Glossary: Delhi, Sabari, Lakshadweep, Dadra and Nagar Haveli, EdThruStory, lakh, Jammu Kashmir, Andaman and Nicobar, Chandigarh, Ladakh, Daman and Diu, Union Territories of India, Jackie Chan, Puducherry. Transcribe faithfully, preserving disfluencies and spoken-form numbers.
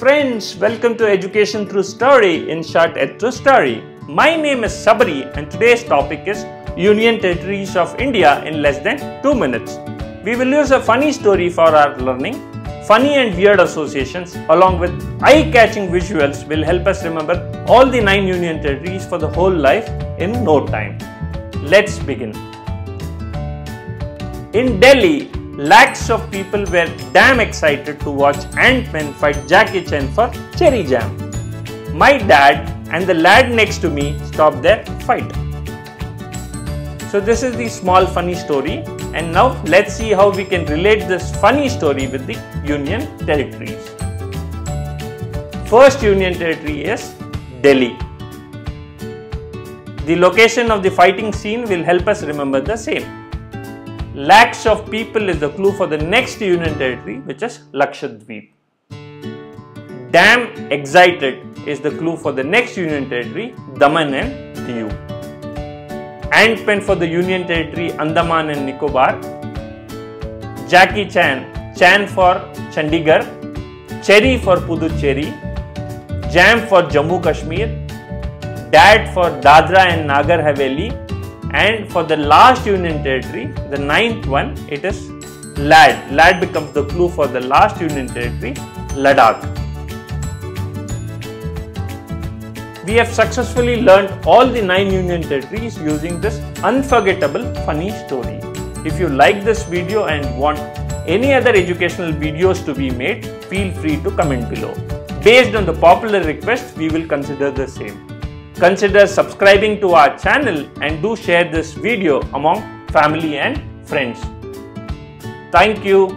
Friends, welcome to Education Through Story, in short EdThruStory. My name is Sabari and today's topic is Union Territories of India in less than two minutes. We will use a funny story for our learning. Funny and weird associations along with eye-catching visuals will help us remember all the nine Union Territories for the whole life in no time. Let's begin. In Delhi, lakhs of people were damn excited to watch Ant-Man fight Jackie Chan for cherry jam. My dad and the lad next to me stopped their fight. So this is the small funny story, and now let's see how we can relate this funny story with the Union Territories. First Union Territory is Delhi. The location of the fighting scene will help us remember the same. Lakhs of people is the clue for the next Union Territory, which is Lakshadweep. Damn excited is the clue for the next Union Territory, Daman and Diu. Ant-Man for the Union Territory, Andaman and Nicobar. Jackie Chan, Chan for Chandigarh. Cherry for Puducherry. Jam for Jammu Kashmir. Dad for Dadra and Nagar Haveli. And for the last Union Territory, the ninth one, it is Lad. Lad becomes the clue for the last Union Territory, Ladakh. We have successfully learnt all the nine Union Territories using this unforgettable funny story. If you like this video and want any other educational videos to be made, feel free to comment below. Based on the popular request, we will consider the same. Consider subscribing to our channel and do share this video among family and friends. Thank you.